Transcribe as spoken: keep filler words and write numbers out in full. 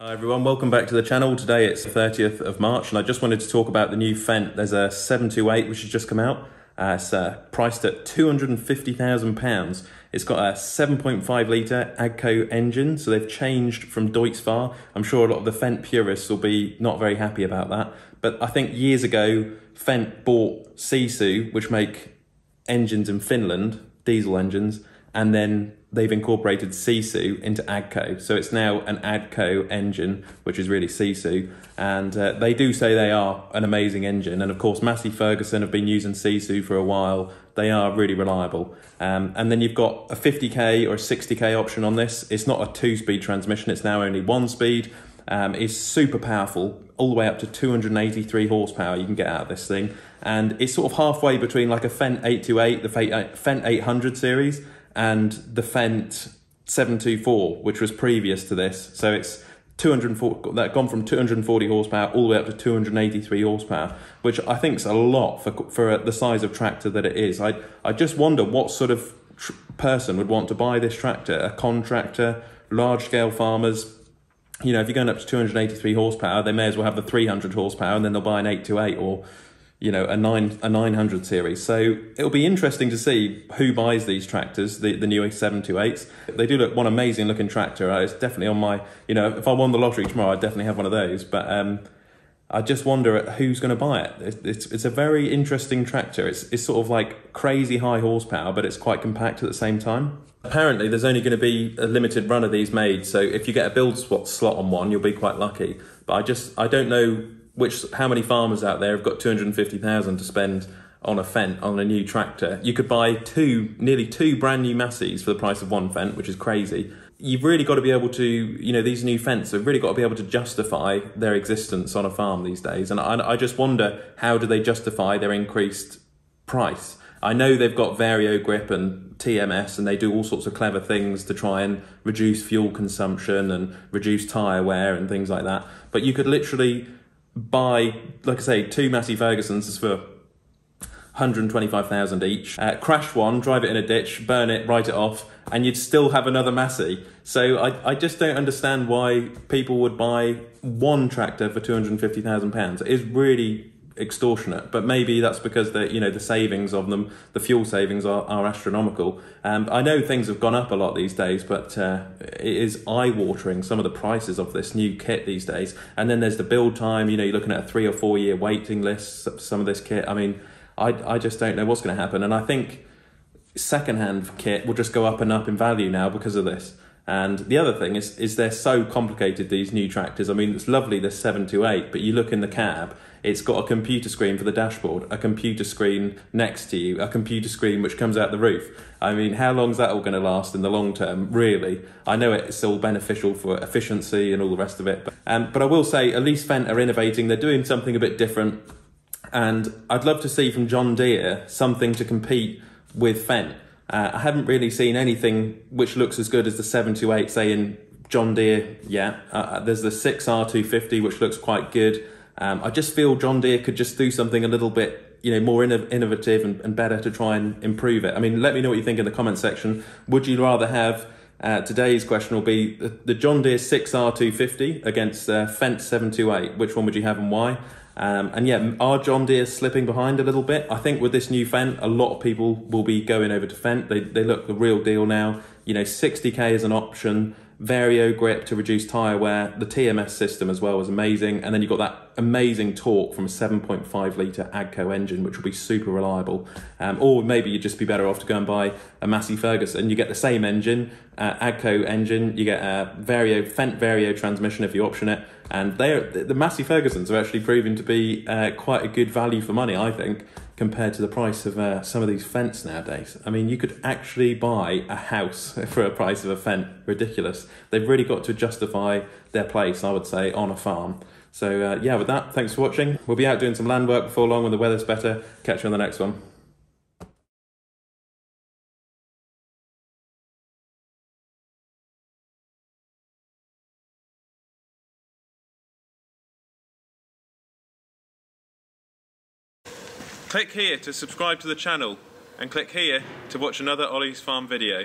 Hi everyone, welcome back to the channel. Today it's the thirtieth of March and I just wanted to talk about the new Fendt. There's a seven two eight which has just come out. Uh, it's uh, priced at two hundred and fifty thousand pounds. It's got a seven point five litre AGCO engine, so they've changed from Deutz-Fahr. I'm sure a lot of the Fendt purists will be not very happy about that, but I think years ago Fendt bought Sisu, which make engines in Finland, diesel engines, and then they've incorporated Sisu into AGCO. So it's now an AGCO engine, which is really Sisu. And uh, they do say they are an amazing engine. And of course, Massey Ferguson have been using Sisu for a while. They are really reliable. Um, and then you've got a fifty K or a sixty K option on this. It's not a two-speed transmission. It's now only one speed. Um, it's super powerful, all the way up to two hundred and eighty-three horsepower you can get out of this thing. And it's sort of halfway between like a Fendt eight two eight, the Fendt eight hundred series, and the Fendt seven two four, which was previous to this. So it's two hundred and forty, that gone from two hundred and forty horsepower all the way up to two hundred and eighty-three horsepower, which I think is a lot for, for the size of tractor that it is. I, I just wonder what sort of tr person would want to buy this tractor, a contractor, large-scale farmers. You know, if you're going up to two hundred and eighty-three horsepower, they may as well have the three hundred horsepower and then they'll buy an eight two eight or, you know, a nine a nine hundred series. So it'll be interesting to see who buys these tractors, the, the new seven two eights. They do look one amazing looking tractor. It's definitely on my, you know, if I won the lottery tomorrow, I'd definitely have one of those. But um, I just wonder at who's going to buy it. It's, it's, it's a very interesting tractor. It's, it's sort of like crazy high horsepower, but it's quite compact at the same time. Apparently there's only going to be a limited run of these made, so if you get a build slot on one, you'll be quite lucky. But I just, I don't know which, how many farmers out there have got two hundred and fifty thousand to spend on a Fendt, on a new tractor. You could buy two, nearly two brand new Masseys for the price of one Fendt, which is crazy. You've really got to be able to, you know, these new Fendts have really got to be able to justify their existence on a farm these days. And I, I just wonder, how do they justify their increased price? I know they've got Vario Grip and T M S, and they do all sorts of clever things to try and reduce fuel consumption and reduce tyre wear and things like that. But you could literally buy, like I say, two Massey Fergusons for one hundred and twenty-five thousand each, uh, crash one, drive it in a ditch, burn it, write it off, and you'd still have another Massey. So I, I just don't understand why people would buy one tractor for two hundred and fifty thousand pounds. It is really extortionate, but maybe that's because the you know the savings of them, the fuel savings are, are astronomical. Um, I know things have gone up a lot these days, but uh, it is eye-watering, some of the prices of this new kit these days. And then there's the build time. You know, you're looking at a three or four year waiting list for some of this kit. I mean, I I just don't know what's going to happen. And I think secondhand kit will just go up and up in value now because of this. And the other thing is, is they're so complicated, these new tractors. I mean, it's lovely, this seven two eight, but you look in the cab, it's got a computer screen for the dashboard, a computer screen next to you, a computer screen which comes out the roof. I mean, how long is that all going to last in the long term, really? I know it's all beneficial for efficiency and all the rest of it. But, um, but I will say, at least Fendt are innovating. They're doing something a bit different. And I'd love to see from John Deere something to compete with Fendt. Uh, I haven't really seen anything which looks as good as the seven two eight, say, in John Deere. Yeah, uh, there's the six R two fifty, which looks quite good. Um, I just feel John Deere could just do something a little bit you know, more inno innovative and, and better to try and improve it. I mean, let me know what you think in the comment section. Would you rather have, uh, today's question will be the, the John Deere six R two fifty against the uh, Fendt seven two eight. Which one would you have and why? Um, and yeah, are John Deere slipping behind a little bit? I think with this new Fendt, a lot of people will be going over to Fendt. They, they look the real deal now. You know, sixty K is an option. Vario Grip to reduce tyre wear. The T M S system as well is amazing. And then you've got that amazing torque from a seven point five litre AGCO engine, which will be super reliable. Um, or maybe you'd just be better off to go and buy a Massey Ferguson. You get the same engine, uh, AGCO engine. You get a Vario, Fendt Vario transmission if you option it. And they're, the Massey Fergusons are actually proving to be uh, quite a good value for money, I think, compared to the price of uh, some of these Fendts nowadays. I mean, you could actually buy a house for a price of a Fendt. Ridiculous. They've really got to justify their place, I would say, on a farm. So, uh, yeah, with that, thanks for watching. We'll be out doing some land work before long when the weather's better. Catch you on the next one. Click here to subscribe to the channel and click here to watch another Olly's Farm video.